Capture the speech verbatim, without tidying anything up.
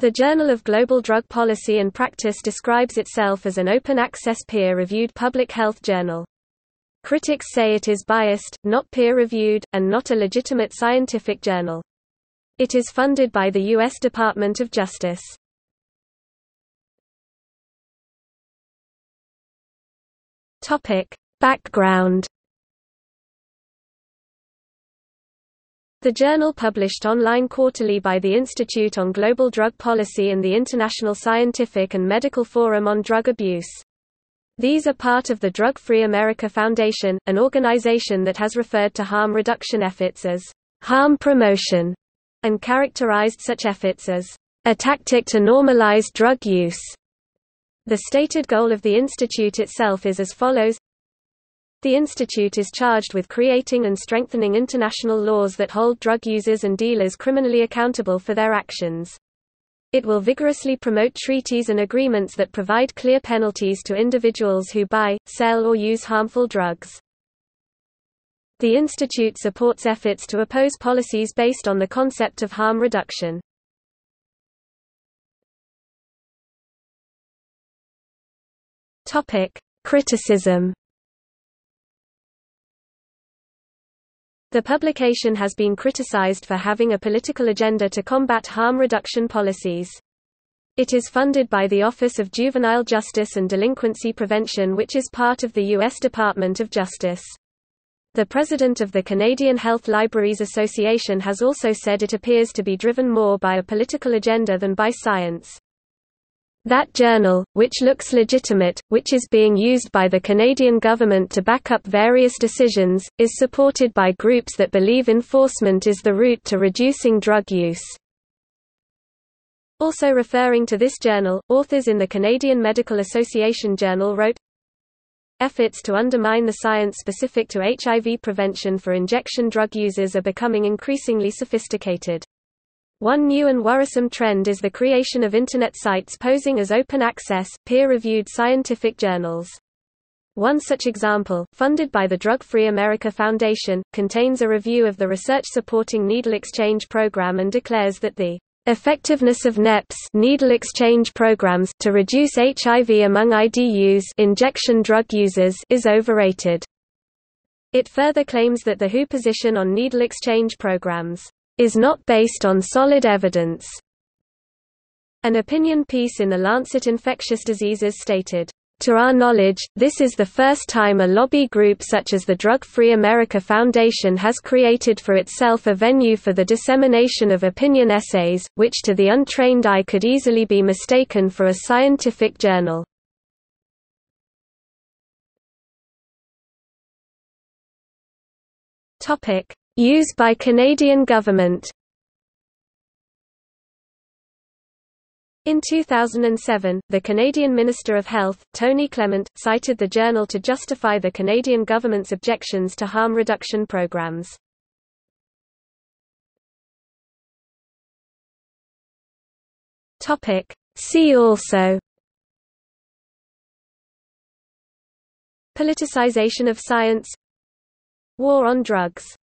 The Journal of Global Drug Policy and Practice describes itself as an open-access peer-reviewed public health journal. Critics say it is biased, not peer-reviewed, and not a legitimate scientific journal. It is funded by the U S Department of Justice. Topic: Background. The journal, published online quarterly by the Institute on Global Drug Policy and the International Scientific and Medical Forum on Drug Abuse. These are part of the Drug-Free America Foundation, an organization that has referred to harm reduction efforts as harm promotion, and characterized such efforts as a tactic to normalize drug use. The stated goal of the Institute itself is as follows. The Institute is charged with creating and strengthening international laws that hold drug users and dealers criminally accountable for their actions. It will vigorously promote treaties and agreements that provide clear penalties to individuals who buy, sell or use harmful drugs. The Institute supports efforts to oppose policies based on the concept of harm reduction. Topic: Criticism. The publication has been criticized for having a political agenda to combat harm reduction policies. It is funded by the Office of Juvenile Justice and Delinquency Prevention, which is part of the U S Department of Justice. The president of the Canadian Health Libraries Association has also said it appears to be driven more by a political agenda than by science. That journal, which looks legitimate, which is being used by the Canadian government to back up various decisions, is supported by groups that believe enforcement is the route to reducing drug use. Also referring to this journal, authors in the Canadian Medical Association Journal wrote, "Efforts to undermine the science specific to H I V prevention for injection drug users are becoming increasingly sophisticated. One new and worrisome trend is the creation of Internet sites posing as open-access, peer-reviewed scientific journals. One such example, funded by the Drug-Free America Foundation, contains a review of the research supporting needle exchange program and declares that the effectiveness of N E Ps needle exchange programs to reduce H I V among I D Us injection drug users is overrated. It further claims that the W H O position on needle exchange programs is not based on solid evidence." An opinion piece in The Lancet Infectious Diseases stated, "To our knowledge, this is the first time a lobby group such as the Drug-Free America Foundation has created for itself a venue for the dissemination of opinion essays, which to the untrained eye could easily be mistaken for a scientific journal." Use by Canadian government. In two thousand seven, the Canadian Minister of Health, Tony Clement, cited the journal to justify the Canadian government's objections to harm reduction programs. Topic: See also. Politicization of science. War on drugs.